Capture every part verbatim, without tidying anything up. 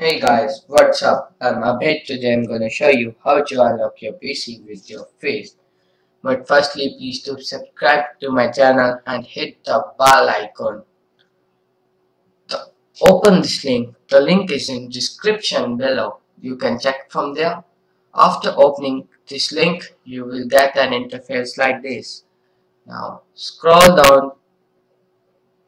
Hey guys, what's up? I'm Abhay. Today I'm going to show you how to unlock your P C with your face. But firstly, please do subscribe to my channel and hit the bell icon. The, open this link. The link is in description below. You can check from there. After opening this link, you will get an interface like this. Now scroll down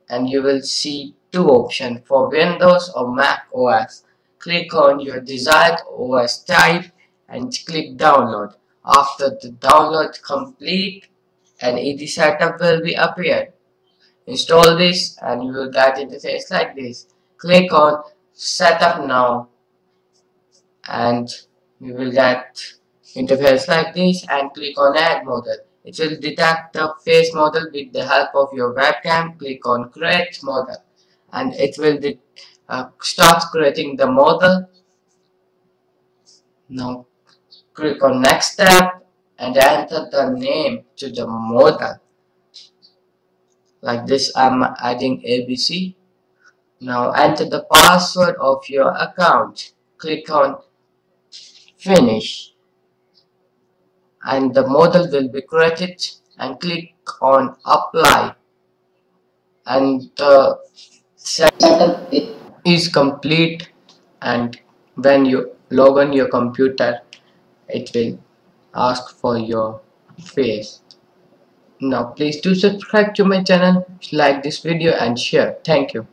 and you will see two options for Windows or Mac O S. Click on your desired O S type and click download. After the download complete, an E D setup will be appeared. Install this and you will get interface like this. Click on setup now and you will get interface like this, and click on add model. It will detect the face model with the help of your webcam. Click on create model and it will Uh, start creating the model. Now click on next tab and enter the name to the model. Like this, I'm adding A B C. Now enter the password of your account. Click on finish and the model will be created, and click on apply and the setup is complete, and when you log on your computer it will ask for your face. Now please do subscribe to my channel, like this video and share. Thank you.